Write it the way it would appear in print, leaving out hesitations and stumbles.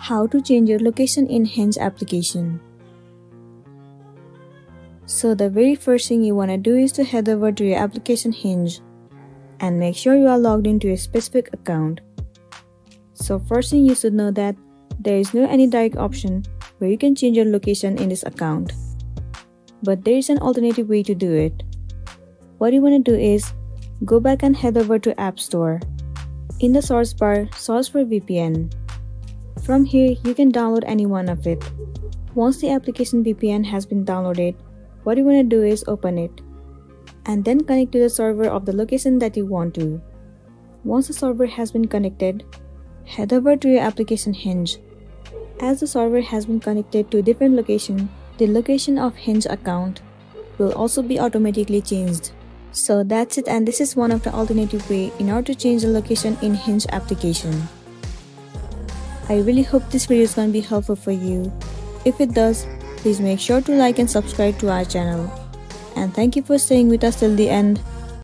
How to change your location in Hinge application. So the very first thing you want to do is to head over to your application Hinge and make sure you are logged into a specific account. So first thing you should know that there is no any direct option where you can change your location in this account. But there is an alternative way to do it. What you want to do is go back and head over to App Store. In the source bar, search for VPN. From here, you can download any one of it. Once the application VPN has been downloaded, what you want to do is open it and then connect to the server of the location that you want to. Once the server has been connected, head over to your application Hinge. As the server has been connected to a different location, the location of Hinge account will also be automatically changed. So that's it, and this is one of the alternative ways in order to change the location in Hinge application. I really hope this video is going to be helpful for you. If it does, please make sure to like and subscribe to our channel. And thank you for staying with us till the end.